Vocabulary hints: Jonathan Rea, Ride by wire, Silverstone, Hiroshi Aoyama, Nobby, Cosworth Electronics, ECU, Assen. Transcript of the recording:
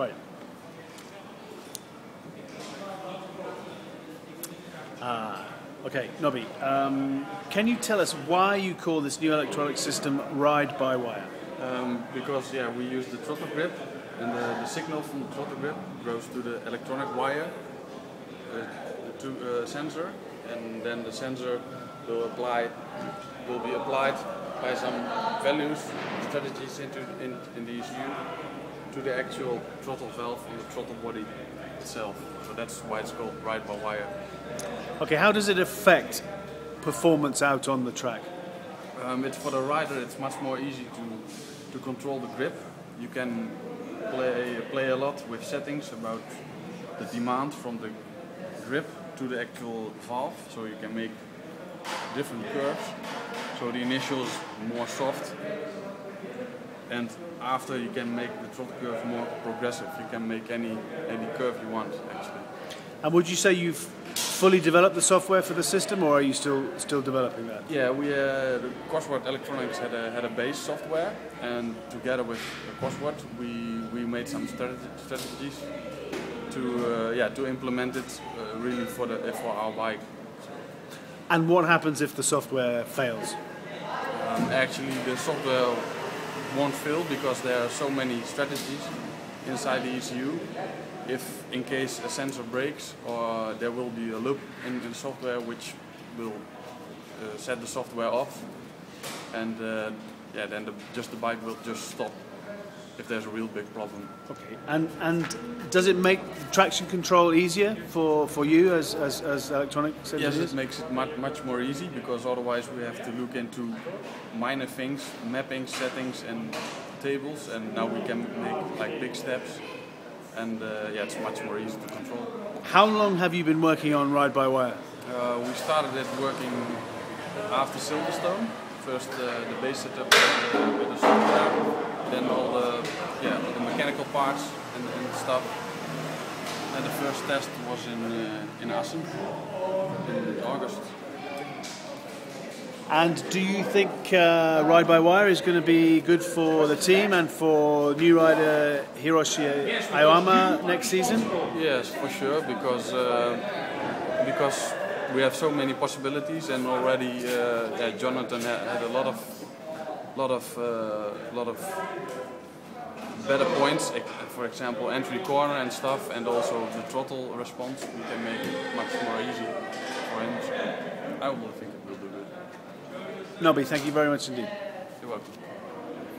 Right. Okay, Nobby, can you tell us why you call this new electronic system ride by wire? Because we use the throttle grip, and the signal from the throttle grip goes to the electronic wire, to sensor, and then the sensor will be applied by some values, strategies in the ECU to the actual throttle valve on the throttle body itself. So that's why it's called ride by wire. Okay, how does it affect performance out on the track? It's for the rider. It's much more easy to control the grip. You can play a lot with settings about the demand from the grip to the actual valve, so you can make different curves. So the initial is more soft, and after you can make the throttle curve more progressive. You can make any curve you want, actually. And would you say you've fully developed the software for the system, or are you still developing that? Yeah, we the Cosworth Electronics had a base software, and together with Cosworth, we made some strategies to implement it really for our bike. And what happens if the software fails? Actually, the software won't fail because there are so many strategies inside the ECU. If in case a sensor breaks, or there will be a loop in the software which will set the software off, and then the bike will just stop if there's a real big problem. Okay. And does it make traction control easier for you as electronic sensors? Yes, it makes it much more easy, because otherwise we have to look into minor things, mapping, settings, and tables, and now we can make like big steps. And it's much more easy to control. How long have you been working on Ride by Wire? We started it working after Silverstone. First the base setup with the software, then all the mechanical parts and stuff. And the first test was in Assen in August. And do you think Ride by Wire is going to be good for the team and for new rider Hiroshi Aoyama next season? Yes, for sure, because we have so many possibilities, and already Jonathan had a lot of better points. For example, entry corner and stuff, and also the throttle response. We can make it much more easy for him. So I think it will do good. Nobby, thank you very much indeed. You're welcome.